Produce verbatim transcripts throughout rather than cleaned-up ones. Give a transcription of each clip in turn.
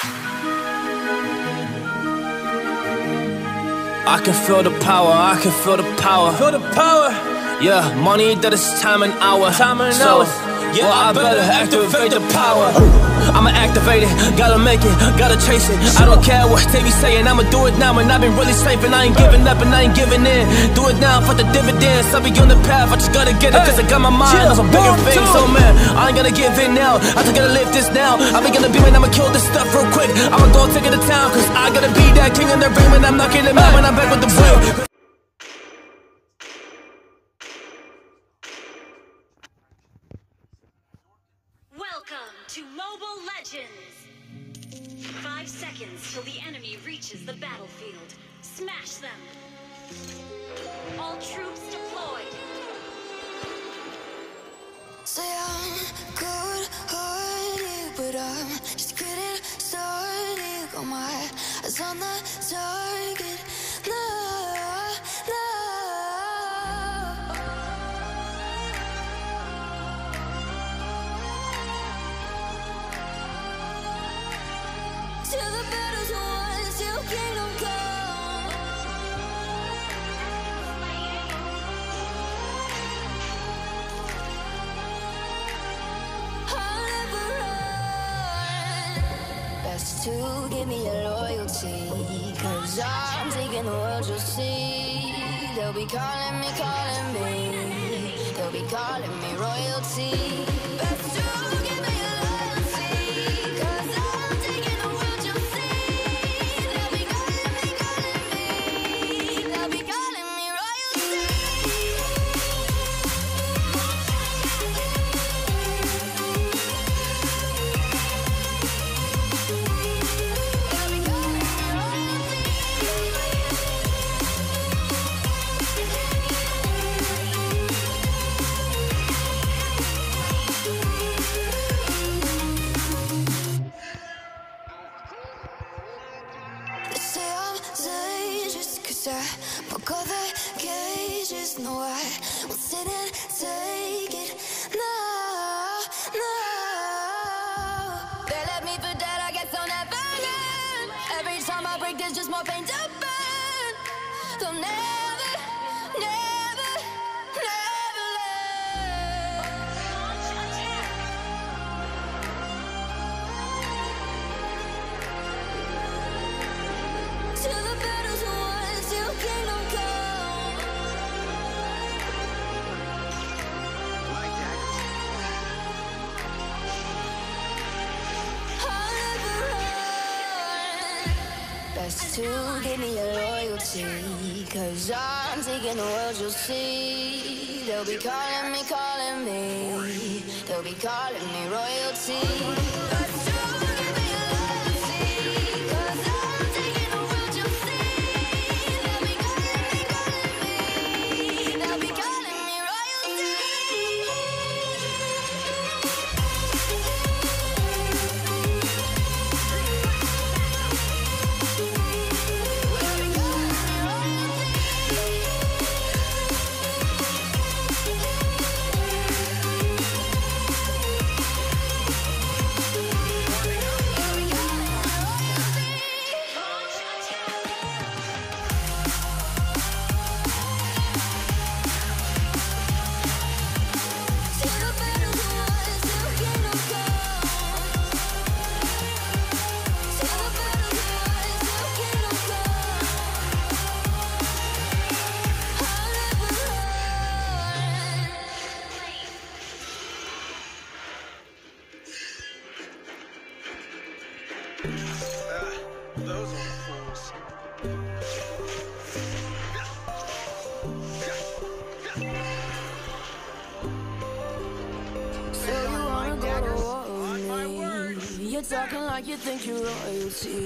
I can feel the power, I can feel the power. Feel the power. Yeah, money that is time and hour. Time and so, hour. Yeah, well, I, I better, better activate, activate the power. I'ma activate it, gotta make it, gotta chase it. I don't care what they be saying, I'ma do it now. And I've been really safe and I ain't giving up and I ain't giving in. Do it now for the dividends, I'll be on the path. I just gotta get it, cause I got my mind on some bigger things. So man, I ain't gonna give in now, I just gotta live this now. I be gonna be man, I'ma kill this stuff real quick. I'ma go take it to town, cause I gotta be that king in the ring. When I'm knocking him out, when I'm back with the blue. To Mobile Legends! Five seconds till the enemy reaches the battlefield. Smash them! All troops deployed! Say I'm cold-hearted, but I'm just getting started. Got my eyes on the target. Till the battle's won, till kingdom come. I'll never run. Best to give me your loyalty, cause I'm taking the world, you'll see. They'll be calling me, calling me. They'll be calling me royalty. Best to give me your loyalty, cause I'm broke all the cages, no I won't sit and take it, no, no. They left me for dead, I guess I'll never learn. Every time I break there's just more pain to burn. They'll never, never, never learn. Till the battle's won, till kingdom come. I'll never run. Best to give me your loyalty, cause I'm taking the world, you'll see. They'll be calling me, calling me. They'll be calling me royalty. Those are fools. So you wanna go to war with me? You're talking like you think you're royalty.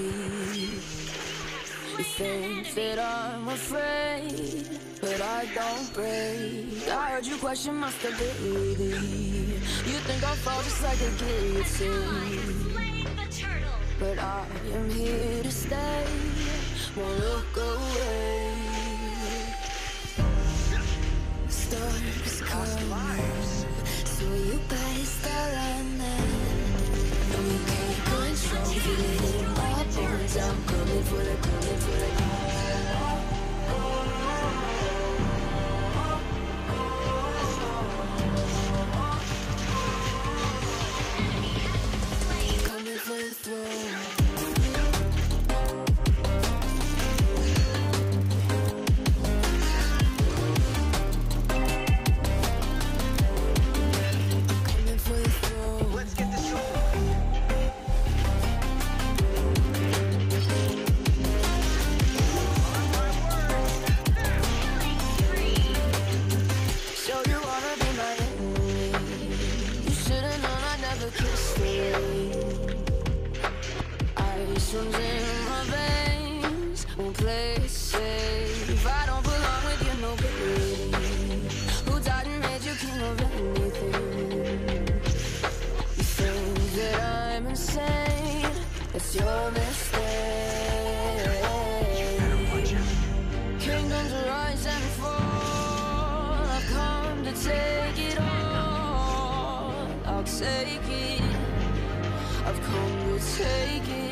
You think that I'm afraid, but I don't break. I heard you question my stability. You think I'll fall just like a guillotine, but I am here to stay, won't look away. The storm is coming, so you better start running. No, you can't control it. I'm coming for the coming for the coming. Coming for the throne. Your mistake. Kingdoms rise and fall. I've come to take it all. I'll take it. I've come to take it.